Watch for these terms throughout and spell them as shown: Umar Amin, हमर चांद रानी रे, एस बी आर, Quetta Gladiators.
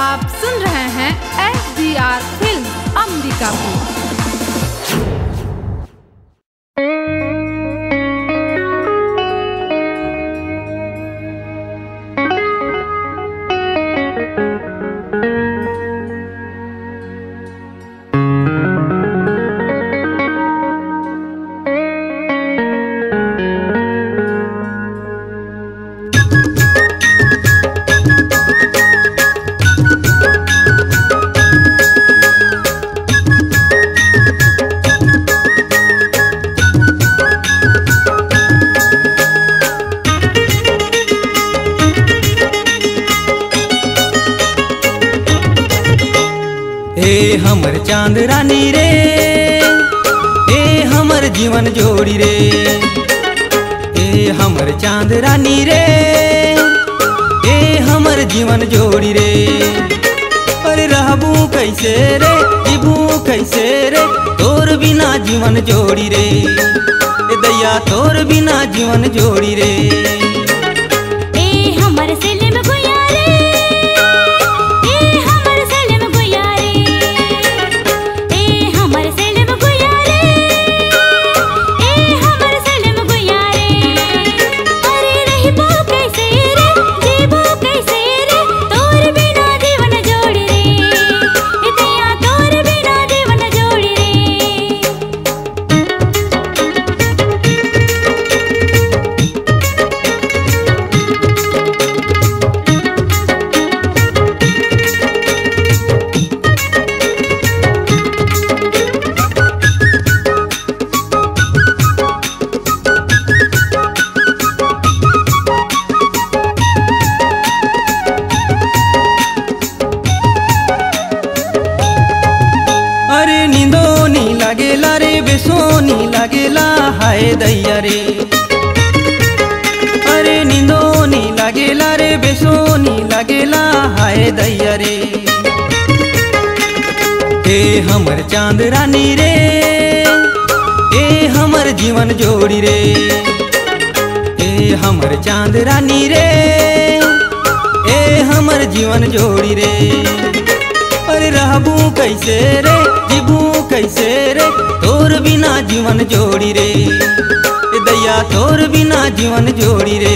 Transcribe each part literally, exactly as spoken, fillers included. आप सुन रहे हैं एस बी आर फिल्म अमरीका की। ए हमर चांद रानी रे, ए हमर जीवन जोड़ी रे, ए हमर चांद रानी रे, ए हमर जीवन जोड़ी रे। अरे रहबू कैसे रे, जीबू कैसे रे, तोर बिना जीवन जोड़ी रे, ए दैया तोर बिना जीवन जोड़ी रे। सोनी लगेला हाय दैया रे, अरे निंदोनी लगेला रे, बेसोनी लगेला हाय दैया रे। ए हमर चांद रानी रे, ए हमर जीवन जोड़ी रे, ए हमर चांद रानी रे, ए हमर जीवन जोड़ी रे। अरे रहबू कैसे रे, जीबू कैसे रे, तोर बिना जीवन जोड़ी रे, दैया तोर बिना जीवन जोड़ी रे।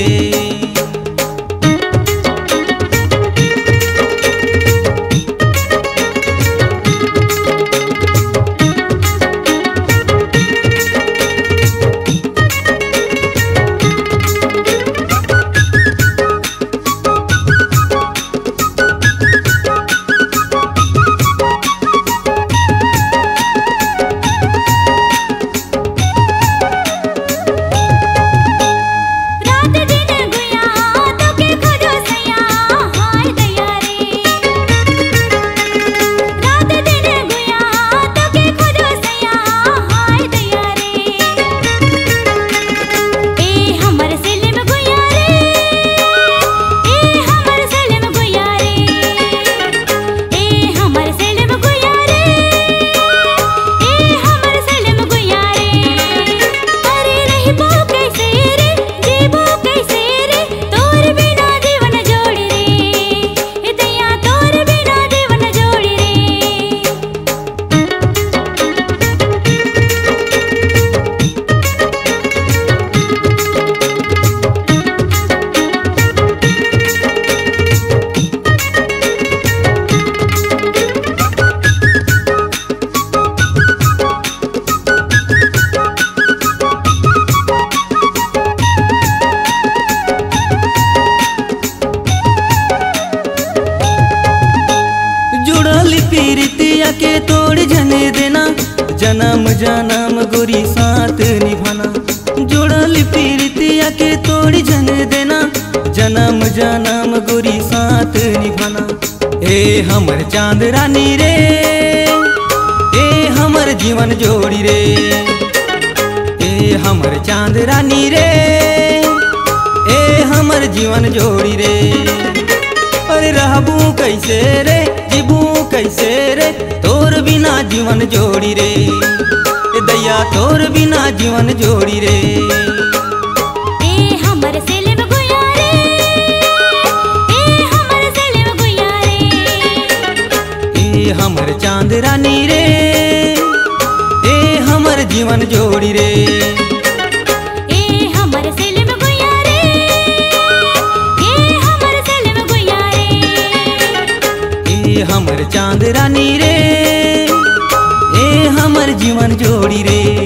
प्रीतिया के तोड़ जने देना, जन्म जन्म गोरी साथ निभाना। जुड़ल प्रीतिया के तोड़ जने देना, जन्म जन्म गोरी साथ निभाना। ए हमर चांद रानी रे, ए हमर जीवन जोड़ी रे, ए हमर चांद रानी रे, ए हमर जीवन जोड़ी रे। अरे रहबू कैसे रे, जीबू कैसे रे, तोर बिना जीवन जोड़ी रे, दैया तोर बिना जीवन जोड़ी रे। ए हमर सेलेब गुयारे, ए हमर सेलेब गुयारे। हमर चांद रानी रे, ए हमर जीवन जोड़ी रे, हमर चांद रानी रे, ए हमर जीवन जोड़ी रे।